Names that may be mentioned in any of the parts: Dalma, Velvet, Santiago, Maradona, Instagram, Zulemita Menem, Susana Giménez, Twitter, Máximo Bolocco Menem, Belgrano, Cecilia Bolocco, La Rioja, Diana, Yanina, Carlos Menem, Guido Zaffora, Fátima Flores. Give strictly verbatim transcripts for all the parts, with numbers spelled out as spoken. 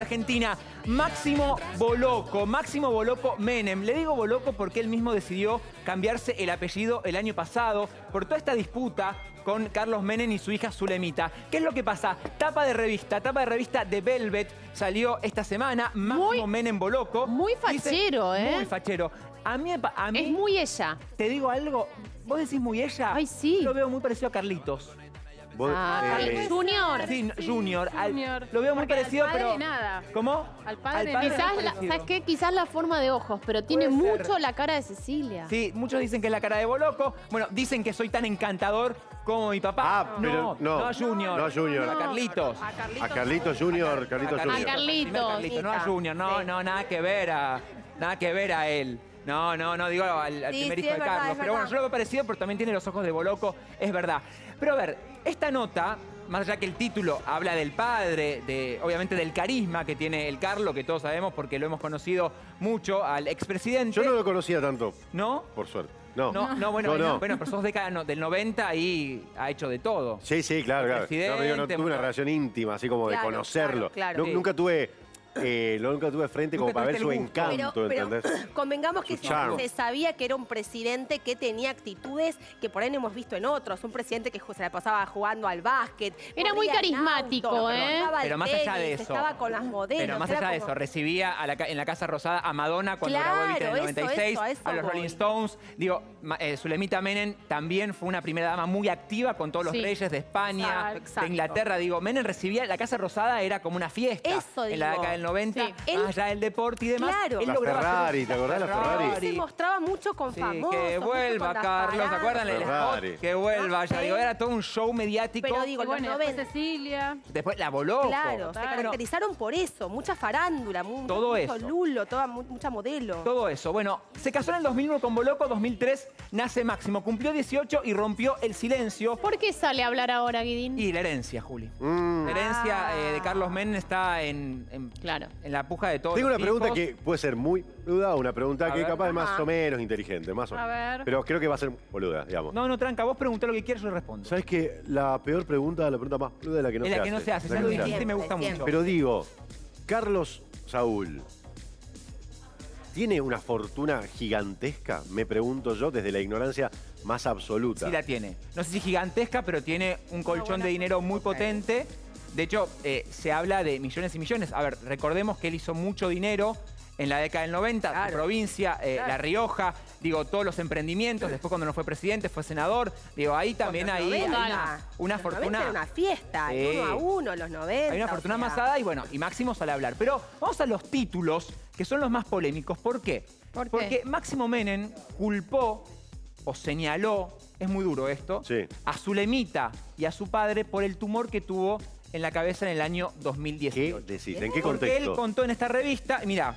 Argentina, Máximo Bolocco, Máximo Bolocco Menem. Le digo Bolocco porque él mismo decidió cambiarse el apellido el año pasado por toda esta disputa con Carlos Menem y su hija Zulemita. ¿Qué es lo que pasa? Tapa de revista, tapa de revista de Velvet salió esta semana, Máximo muy, Menem Bolocco. Muy fachero, dice, ¿eh? Muy fachero. A mí, a mí... Es muy ella. Te digo algo, vos decís muy ella. Ay, sí. Yo lo veo muy parecido a Carlitos. Vos, ah, eh, Junior. Sí, sí, Junior. Junior. Al, lo veo muy porque parecido, al padre, pero... nada. ¿Cómo? Al padre, al padre quizás la, ¿sabes qué? Quizás la forma de ojos, pero tiene mucho ser la cara de Cecilia. Sí, muchos dicen que es la cara de Bolocco. Bueno, dicen que soy tan encantador como mi papá. Ah, no, pero no. No a Junior. No a Junior. No, a Carlitos. A Carlitos, a Carlitos Junior. A Carlitos Junior. A Carlitos. A Carlitos. No a Junior. No, sí. no, nada que ver a... Nada que ver a él. No, no, no, digo al, al sí, primer hijo sí, de verdad, Carlos. Pero bueno, yo lo veo parecido, pero también tiene los ojos de Bolocco, es verdad. Pero a ver, esta nota, más allá que el título habla del padre, de, obviamente del carisma que tiene el Carlos, que todos sabemos porque lo hemos conocido mucho, al expresidente. Yo no lo conocía tanto. ¿No? Por suerte. No, no, no, bueno, no, no. bueno, pero sos década no, del noventa y ha hecho de todo. Sí, sí, claro, claro. No, yo no tuve una relación íntima, así como claro, de conocerlo. Claro, claro. No, sí. Nunca tuve... Eh, lo nunca tuve frente nunca como para ver su encanto, pero, ¿entendés? Pero, convengamos que se, se sabía que era un presidente que tenía actitudes que por ahí no hemos visto en otros. Un presidente que se la pasaba jugando al básquet. Era muy carismático, auto, ¿eh? Pero más allá de eso. Estaba con las modelos. Pero más allá como... de eso, recibía a la, en la Casa Rosada a Madonna cuando claro, grabó Evita en el noventa y seis, eso, eso, a los voy. Rolling Stones. Digo, eh, Zulemita Menem también fue una primera dama muy activa con todos los sí. reyes de España, exacto, de Inglaterra. Digo, Menem recibía, la Casa Rosada era como una fiesta. Eso, digo. En la década del noventa, sí. él, más allá del deporte y demás. Claro. Él lograba Ferrari, ¿te acordás de la Ferrari? Él se mostraba mucho con sí, famosos. Que vuelva, Carlos, ¿te acuerdan del spot? Que vuelva, ya digo, era todo un show mediático. Pero digo, bueno, después Cecilia. Después la Bolocco. Claro, claro, se caracterizaron por eso, mucha farándula, mucho, todo mucho eso. Lulo, toda, mucha modelo. Todo eso, bueno, se casó en el dos mil uno con Bolocco, dos mil tres nace Máximo, cumplió dieciocho y rompió el silencio. ¿Por qué sale a hablar ahora, Guidín? Y la herencia, Juli. Mm. La herencia eh, de Carlos Menem está en... en Claro. En la puja de todos. Tengo una tipos. pregunta que puede ser muy boluda, una pregunta a que ver, capaz es más o menos inteligente, más o menos. A ver. Pero creo que va a ser boluda, digamos. No, no, tranca, vos preguntá lo que quieras, yo respondo. ¿Sabes que la peor pregunta, la pregunta más boluda es la que no es se la hace? Es la que no se hace, ya lo dijiste y me gusta siempre. mucho. Pero digo, Carlos Saúl, ¿tiene una fortuna gigantesca? Me pregunto yo desde la ignorancia más absoluta. Sí la tiene. No sé si gigantesca, pero tiene un colchón de dinero muy potente. De hecho, eh, se habla de millones y millones. A ver, recordemos que él hizo mucho dinero en la década del noventa, claro, su provincia, eh, claro, La Rioja, digo, todos los emprendimientos. Después cuando no fue presidente, fue senador. Digo, ahí también hay, noventa, hay una, una los fortuna. Era una fiesta, eh, uno a uno, los noventa. Hay una fortuna o sea. amasada y bueno, y Máximo sale a hablar. Pero vamos a los títulos, que son los más polémicos. ¿Por qué? ¿Por Porque qué? Máximo Menem culpó o señaló, es muy duro esto, sí, a Zulemita y a su padre por el tumor que tuvo en la cabeza en el año dos mil dieciocho. ¿Qué decís? ¿En qué contexto? Porque él contó en esta revista, mirá,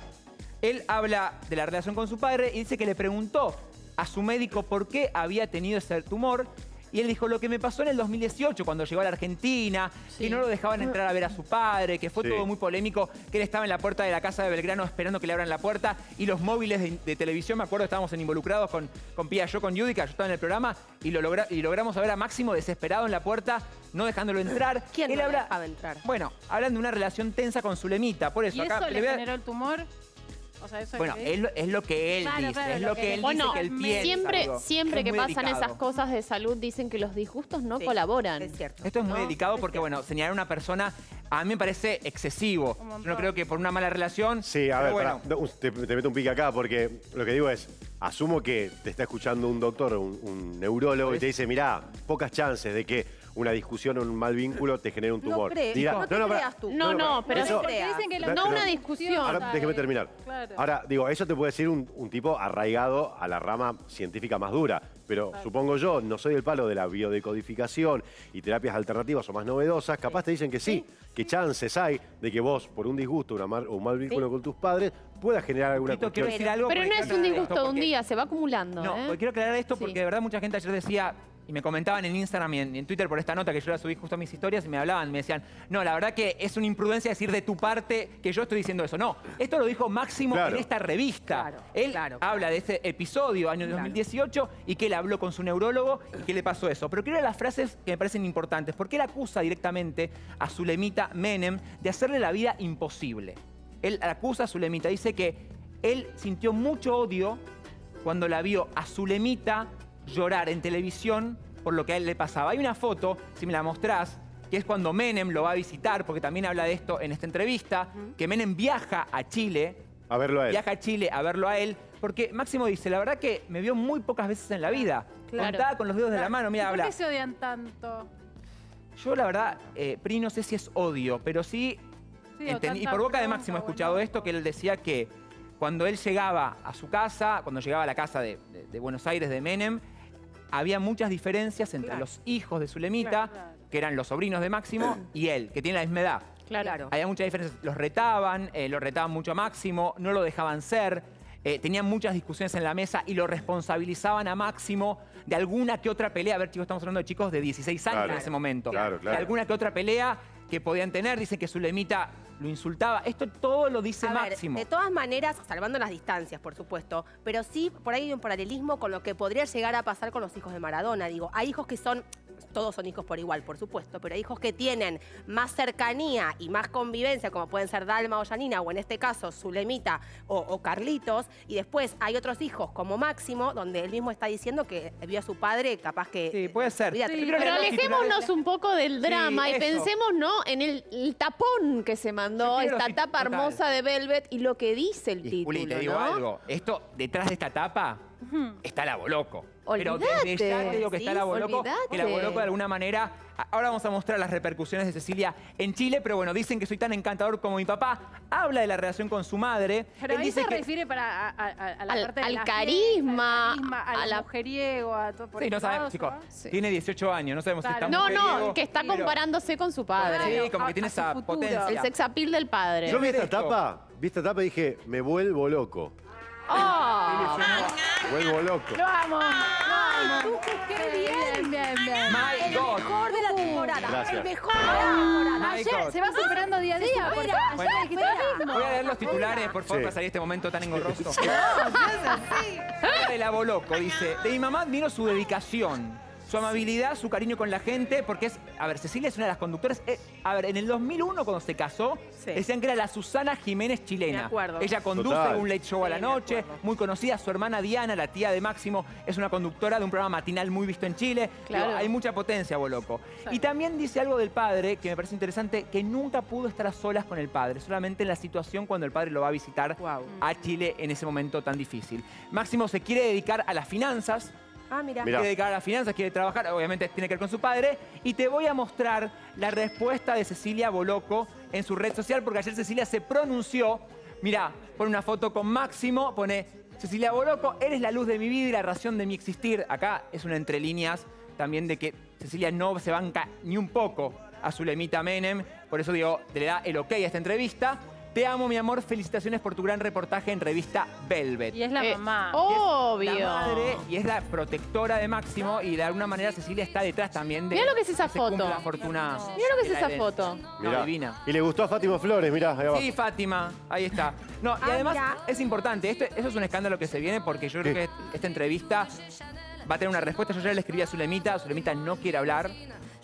él habla de la relación con su padre y dice que le preguntó a su médico por qué había tenido ese tumor y él dijo, lo que me pasó en el dos mil dieciocho cuando llegó a la Argentina, sí, que no lo dejaban entrar a ver a su padre, que fue sí, todo muy polémico, que él estaba en la puerta de la casa de Belgrano esperando que le abran la puerta y los móviles de, de televisión, me acuerdo, estábamos en Involucrados con, con Pía, yo con Yudica, yo estaba en el programa y, lo logra, y logramos ver a Máximo desesperado en la puerta, no dejándolo entrar. ¿Quién él no habla, dejaba entrar? Bueno, hablan de una relación tensa con Zulemita, por eso. ¿Y eso acá, le vea... generó el tumor? O sea, eso bueno, es, es lo que él claro, dice, claro, es lo que él bueno, dice que él piensa. Siempre, siempre es que pasan delicado. esas cosas de salud dicen que los disgustos no sí, colaboran. Es cierto. Esto es muy no, delicado es porque, cierto. bueno, señalar a una persona a mí me parece excesivo. Yo no creo que por una mala relación... Sí, a ver, bueno. pará, te, te meto un pique acá porque lo que digo es, asumo que te está escuchando un doctor, un, un neurólogo y te dice, mirá, pocas chances de que una discusión o un mal vínculo te genera un tumor. No, crees, Dirá, no, te no, creas tú. no, no, no, no, pero eso, te creas. Dicen que la, no, no una discusión. Ahora, déjeme terminar. Claro. Ahora, digo, eso te puede decir un, un tipo arraigado a la rama científica más dura, pero claro, supongo yo, no soy el palo de la biodecodificación y terapias alternativas o más novedosas, capaz sí, te dicen que sí, sí, que chances hay de que vos, por un disgusto una mar, o un mal vínculo sí, con tus padres, pueda generar alguna cuestión. Decir algo pero no es un disgusto de un día, se va acumulando. No, ¿eh? Quiero aclarar esto porque sí, de verdad mucha gente ayer decía... y me comentaban en Instagram y en, en Twitter por esta nota que yo la subí justo a mis historias y me hablaban, me decían, no, la verdad que es una imprudencia decir de tu parte que yo estoy diciendo eso. No, esto lo dijo Máximo claro. en esta revista. Claro, él claro, claro. habla de este episodio, año claro. dos mil dieciocho, y que él habló con su neurólogo y que le pasó eso. Pero quiero ir a las frases que me parecen importantes, porque él acusa directamente a Zulemita Menem de hacerle la vida imposible. Él acusa a Zulemita, dice que él sintió mucho odio cuando la vio a Zulemita llorar en televisión por lo que a él le pasaba. Hay una foto, si me la mostrás, que es cuando Menem lo va a visitar, porque también habla de esto en esta entrevista, que Menem viaja a Chile. A verlo a él. Viaja a Chile a verlo a él, porque Máximo dice, la verdad que me vio muy pocas veces en la vida. Claro. Contaba con los dedos claro. de la mano, mira, habla. ¿Por qué se odian tanto? Yo, la verdad, eh, Pri, no sé si es odio, pero sí... sí entendí, y por boca de Máximo he escuchado bueno. esto, que él decía que cuando él llegaba a su casa, cuando llegaba a la casa de, de, de Buenos Aires de Menem, había muchas diferencias entre claro. los hijos de Zulemita, claro, claro. que eran los sobrinos de Máximo, y él, que tiene la misma edad. Claro. Había muchas diferencias. Los retaban, eh, lo retaban mucho a Máximo, no lo dejaban ser, eh, tenían muchas discusiones en la mesa y lo responsabilizaban a Máximo de alguna que otra pelea. A ver, chicos, estamos hablando de chicos de dieciséis años claro. en ese momento. Claro, claro. De alguna que otra pelea que podían tener. Dicen que Zulemita lo insultaba. Esto todo lo dice a Máximo. Ver, de todas maneras, salvando las distancias, por supuesto, pero sí por ahí hay un paralelismo con lo que podría llegar a pasar con los hijos de Maradona. Digo, hay hijos que son... Todos son hijos por igual, por supuesto, pero hay hijos que tienen más cercanía y más convivencia, como pueden ser Dalma o Yanina, o en este caso Zulemita o, o Carlitos, y después hay otros hijos como Máximo, donde él mismo está diciendo que vio a su padre, capaz que... Sí, puede ser. Sí, pero, pero alejémonos un poco del drama sí, y pensemos ¿no? en el, el tapón que se mandó, esta tapa total. hermosa de Velvet, y lo que dice el y, título, Juli, te digo ¿no? algo, esto, detrás de esta tapa, uh-huh. está la Bolocco. Olvidate. Pero desde ya te digo que sí, está la Bolocco, olvidate. que la Bolocco de alguna manera... Ahora vamos a mostrar las repercusiones de Cecilia en Chile, pero bueno, dicen que soy tan encantador como mi papá. Habla de la relación con su madre. Pero él ahí dice se que... refiere para, a, a, a la al, parte de al, la carisma, fiesta, al carisma, al la... mujeriego, a todo por sí, no sabemos, chicos, sí. tiene dieciocho años, no sabemos claro. si está No, no, que está comparándose con su padre. Claro, sí, como que tiene esa futuro. potencia. El sexapil del padre. Yo vi esta tapa, vi esta tapa y dije, me vuelvo loco. ¡Oh! Me vuelvo loco. ¡Lo amo! ¡Ay, Tucu, qué bien! Bien, bien, bien. My God. El mejor de la temporada. Gracias. El mejor de la temporada. Ayer se va superando día a día. Espera, bueno, ayer espera. Voy a leer los titulares, por favor, sí. para salir este momento tan engorroso. No, no de la Bolocco, dice. De mi mamá admiro su dedicación, su amabilidad, su cariño con la gente, porque es... A ver, Cecilia es una de las conductoras... Eh, a ver, en el dos mil uno, cuando se casó, sí. decían que era la Susana Giménez chilena. De acuerdo. Ella conduce Total. un late show sí, a la noche, muy conocida. Su hermana Diana, la tía de Máximo, es una conductora de un programa matinal muy visto en Chile. Claro. Digo, hay mucha potencia, Bolocco. Claro. Y también dice algo del padre, que me parece interesante, que nunca pudo estar a solas con el padre, solamente en la situación cuando el padre lo va a visitar wow. a Chile en ese momento tan difícil. Máximo se quiere dedicar a las finanzas. Ah, mira. Quiere dedicar a las finanzas, quiere trabajar, obviamente tiene que ver con su padre. Y te voy a mostrar la respuesta de Cecilia Bolocco en su red social, porque ayer Cecilia se pronunció. Mirá, pone una foto con Máximo, pone Cecilia Bolocco, eres la luz de mi vida y la razón de mi existir. Acá es una entre líneas también de que Cecilia no se banca ni un poco a Zulemita Menem. Por eso digo, le da el ok a esta entrevista. Te amo, mi amor. Felicitaciones por tu gran reportaje en revista Velvet. Y es la eh, mamá. Obvio. Es la madre y es la protectora de Máximo. Y de alguna manera Cecilia está detrás también de... Mira lo que es esa que foto. La fortuna Mira lo que es esa herencia. foto. Mirá. No, divina. Y le gustó a Fátima Flores, mirá. Ahí abajo. Sí, Fátima. Ahí está. No, y además ah, es importante. Esto, eso es un escándalo que se viene porque yo creo ¿Qué? que esta entrevista va a tener una respuesta. Yo ya le escribí a Zulemita. Zulemita no quiere hablar.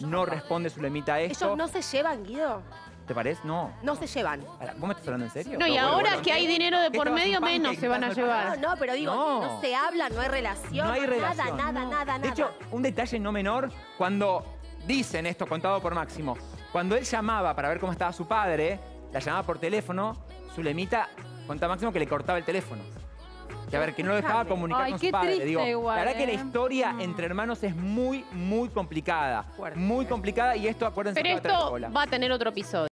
No responde Zulemita a esto. ¿Ellos no se llevan, Guido? ¿Te parece? No. No se llevan. ¿Vos me estás hablando en serio? No, y ahora bueno, bueno, que hay dinero de por medio, menos se van a llevar. No, no, pero digo, no. no se habla, no hay relación. No hay relación. Nada, nada, no. nada, nada. De hecho, un detalle no menor, cuando dicen esto, contado por Máximo, cuando él llamaba para ver cómo estaba su padre, la llamaba por teléfono, Zulemita contaba a Máximo que le cortaba el teléfono. Que a ver, que no lo dejaba comunicar Ay, con su padre. Digo, igual, la verdad eh. que la historia mm. entre hermanos es muy, muy complicada. Fuerte. Muy complicada y esto, acuérdense, pero que va esto a traer cola. va a tener otro episodio.